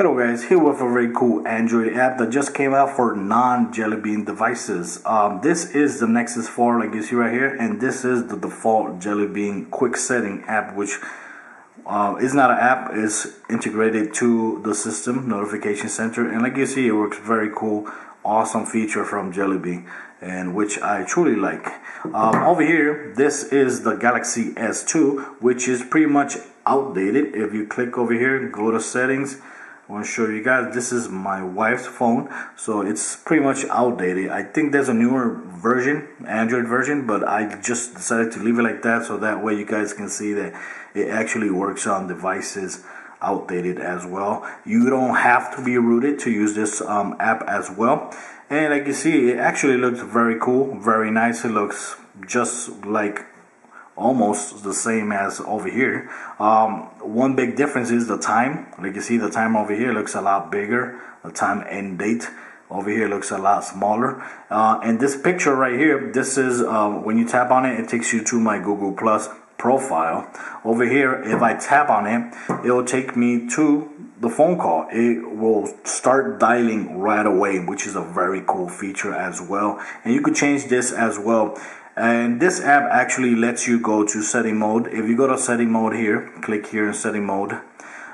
Hello guys, here with a very cool Android app that just came out for non-Jelly Bean devices. This is the Nexus 4 like you see right here, and this is the default Jelly Bean quick setting app, which is not an app, it's integrated to the system notification center, and like you see it works very cool, awesome feature from Jelly Bean, and which I truly like. Over here, this is the Galaxy S2, which is pretty much outdated. If you click over here, go to settings, I want to show you guys, this is my wife's phone, so it's pretty much outdated. I think there's a newer version, Android version, but I just decided to leave it like that so that way you guys can see that it actually works on devices outdated as well. You don't have to be rooted to use this app as well. And like you see, it actually looks very cool, very nice. It looks just like almost the same as over here. One big difference is the time. Like you see, the time over here looks a lot bigger. The time and date over here looks a lot smaller. And this picture right here, this is when you tap on it, it takes you to my Google Plus profile. Over here, if I tap on it, it'll take me to the phone call. It will start dialing right away, which is a very cool feature as well. And you could change this as well. And this app actually lets you go to setting mode. If you go to setting mode here, click here in setting mode.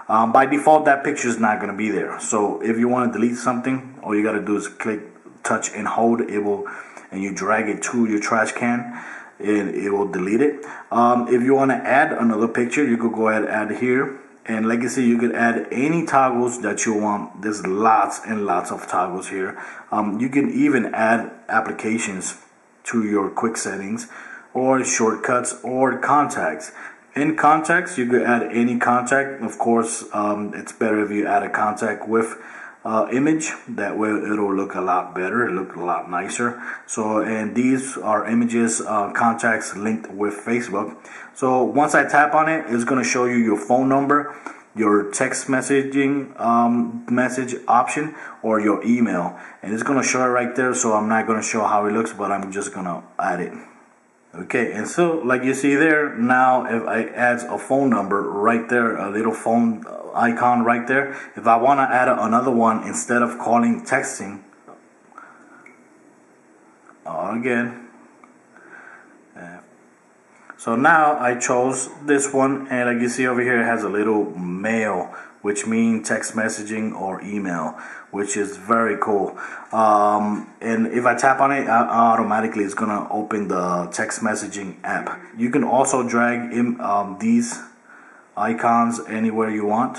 By default, that picture is not going to be there. So if you want to delete something, all you got to do is click, touch and hold. It will, and you drag it to your trash can, and it will delete it. If you want to add another picture, you could go ahead and add here. And like I said, you could add any toggles that you want. There's lots and lots of toggles here. You can even add applications to your quick settings, or shortcuts, or contacts. In contacts, you could add any contact. Of course, it's better if you add a contact with image. That way, it'll look a lot better, it'll look a lot nicer. So, and these are images, contacts linked with Facebook. So once I tap on it, it's gonna show you your phone number, your text messaging message option, or your email, and it's gonna show it right there. So I'm not gonna show how it looks, but I'm just gonna add it. Okay, and so like you see there, now if I add a phone number right there, a little phone icon right there, if I want to add another one instead of calling, texting again. So now I chose this one, and like you see over here, it has a little mail, which means text messaging or email, which is very cool. And if I tap on it, automatically it's gonna open the text messaging app. You can also drag in these icons anywhere you want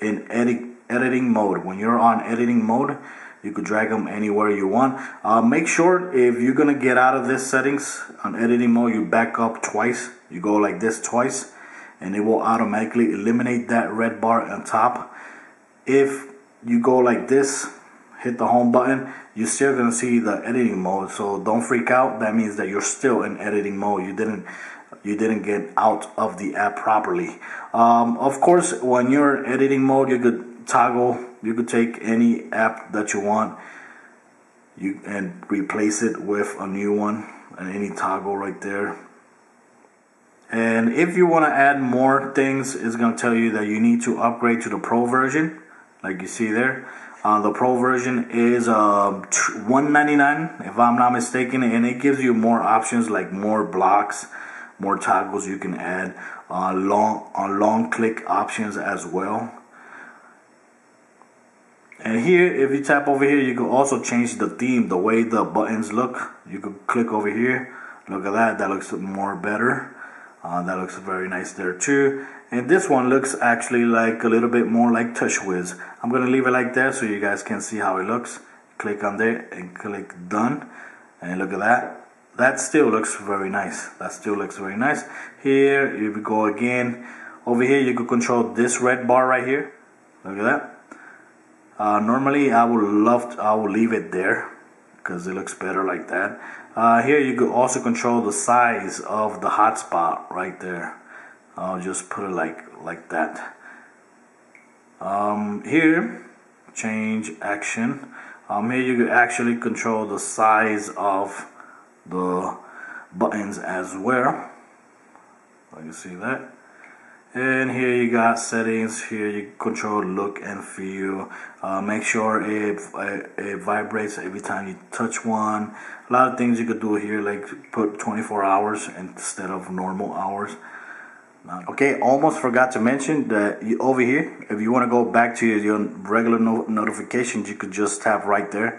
in editing mode. When you're on editing mode, you could drag them anywhere you want. Make sure if you're gonna get out of this settings on editing mode, you back up twice. You go like this twice, and it will automatically eliminate that red bar on top. If you go like this, hit the home button, you're still gonna see the editing mode. So don't freak out. That means that you're still in editing mode. You didn't get out of the app properly. Of course, when you're in editing mode, you could toggle, you could take any app that you want and replace it with a new one, and any toggle right there. And if you want to add more things, it's going to tell you that you need to upgrade to the pro version, like you see there. The pro version is $199 if I'm not mistaken, and it gives you more options like more blocks, more toggles you can add, long click options as well. And here, if you tap over here, you can also change the theme, the way the buttons look. You can click over here. Look at that. That looks more better. That looks very nice there too. And this one looks actually like a little bit more like TouchWiz. I'm going to leave it like that so you guys can see how it looks. Click on there and click done. And look at that. That still looks very nice. That still looks very nice. Here, if you go again, over here you can control this red bar right here. Look at that. Normally I would leave it there because it looks better like that. Here you could also control the size of the hotspot right there. I'll just put it like that. Here, change action. Here you could actually control the size of the buttons as well. You see that. And here you got settings. Here you control look and feel. Make sure it vibrates every time you touch one. A lot of things you could do here, like put 24 hours instead of normal hours. Okay, almost forgot to mention that over here, if you want to go back to your regular notifications, you could just tap right there,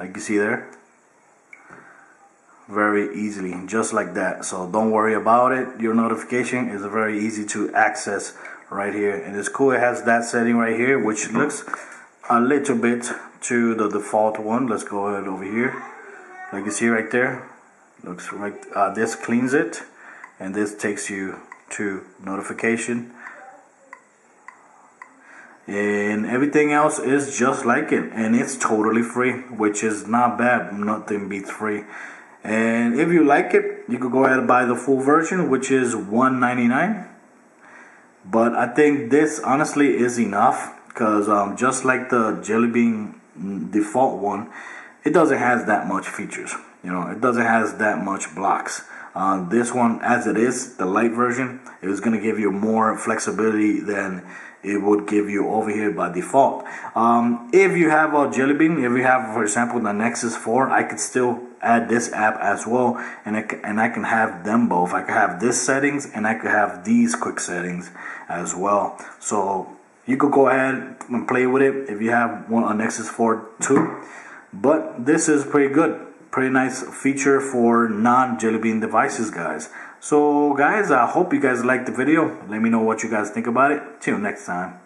like you see there, very easily, just like that. So don't worry about it. Your notification is very easy to access right here, and it's cool. It has that setting right here, which looks a little bit to the default one. Let's go ahead over here, like you see right there. Looks right. This cleans it, and this takes you to notification, and everything else is just like it, and it's totally free, which is not bad. Nothing beats free. And if you like it, you could go ahead and buy the full version, which is $199, but I think this honestly is enough, because just like the Jelly Bean default one, it doesn't have that much features, you know. It doesn't have that much blocks. This one, as it is, the light version, it was going to give you more flexibility than it would give you over here by default. If you have a Jelly Bean, if you have, for example, the Nexus 4, I could still add this app as well, and I can have them both. I could have this settings, and I could have these quick settings as well. So you could go ahead and play with it if you have one on Nexus 4 too. But this is pretty good. Pretty nice feature for non-Jelly Bean devices, guys. So guys, I hope you guys liked the video. Let me know what you guys think about it. Till next time.